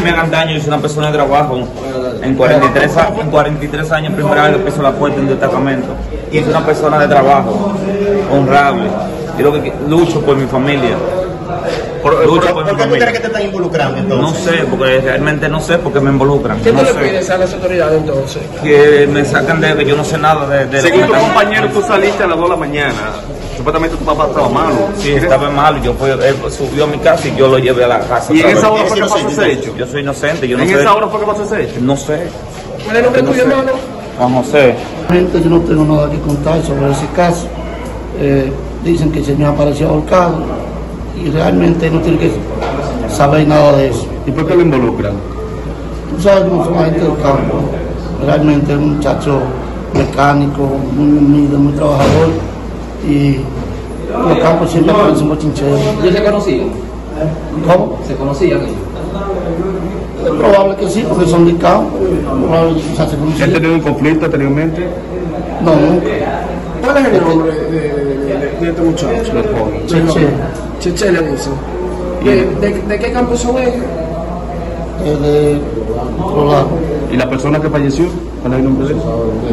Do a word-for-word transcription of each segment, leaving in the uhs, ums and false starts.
no me hagan daño, yo soy una persona de trabajo. En cuarenta y tres, en cuarenta y tres años, primera vez que piso la puerta de un destacamento. Y soy una persona de trabajo, honrable. Yo lo que lucho por mi familia. Por, lucho por, por, por mi ¿Por qué crees que te están involucrando entonces? No sé, porque realmente no sé por qué me involucran. ¿Qué no tú sé. le pides a las autoridades entonces? Que me sacan de que yo no sé nada de, de Según tu compañero, tú saliste a las dos de la mañana. Supuestamente tu papá estaba malo. Sí, estaba malo. Yo fui, él subió a mi casa y yo lo llevé a la casa. ¿Y en esa hora fue que pasó ese hecho? Yo soy inocente. Yo no ¿En sé. esa hora fue que pasó ese hecho? No sé. ¿Cuál es el nombre tuyo, hermano? Juan José. Gente, yo no tengo nada que contar sobre ese caso. Eh, dicen que se me apareció ahorcado y realmente no tiene que saber nada de eso. ¿Y por qué lo involucran? Tú sabes cómo son la gente del campo. Realmente es un muchacho mecánico, muy unido, muy trabajador. Y los campos siempre parecen bochincheros. ¿Ellos se conocían? ¿Cómo? ¿Se conocían ellos? Es probable que sí, porque son del campo. ¿Han tenido un conflicto anteriormente? No, nunca. ¿Cuál es el nombre de este muchacho? Cheche le puso. ¿De qué campo son ellos? De otro lado. ¿Y la persona que falleció? ¿Cuál es el nombre de él?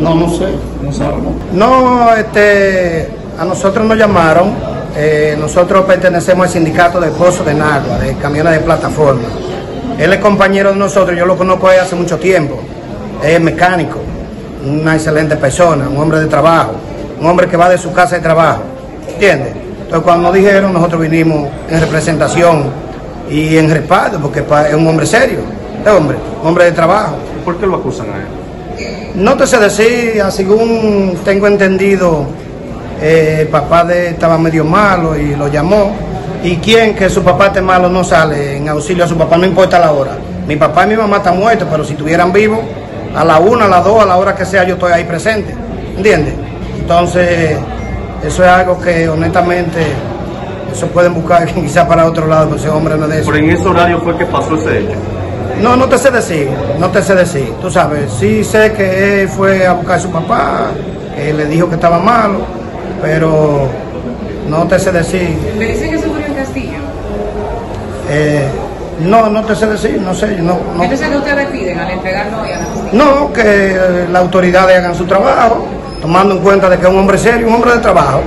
No, no sé. No sabemos. No, este, a nosotros nos llamaron. Eh, nosotros pertenecemos al sindicato de esposos de Nagua, de camiones de plataforma. Él es compañero de nosotros, yo lo conozco hace mucho tiempo. Es mecánico, una excelente persona, un hombre de trabajo, un hombre que va de su casa de trabajo, ¿entiendes? Entonces cuando nos dijeron, nosotros vinimos en representación y en respaldo, porque es un hombre serio, es hombre, un hombre de trabajo. ¿Por qué lo acusan a él? No te sé decir, según tengo entendido, eh, el papá de él estaba medio malo y lo llamó. Y quien que su papá esté malo no sale en auxilio a su papá, no importa la hora. Mi papá y mi mamá están muertos, pero si estuvieran vivos, a la una, a las dos, a la hora que sea, yo estoy ahí presente. ¿Entiendes? Entonces, eso es algo que honestamente, eso pueden buscar quizás para otro lado, pero ese hombre no es de eso. ¿Pero en ese horario fue que pasó ese hecho? No, no te sé decir, no te sé decir, tú sabes, sí sé que él fue a buscar a su papá, él le dijo que estaba malo, pero no te sé decir. ¿Me dicen que se murió en Castillo? Eh, no, no te sé decir, no sé, no. no. ¿Entonces qué ustedes piden al entregarnos y a la justicia? No, que las autoridades hagan su trabajo, tomando en cuenta de que es un hombre serio, un hombre de trabajo.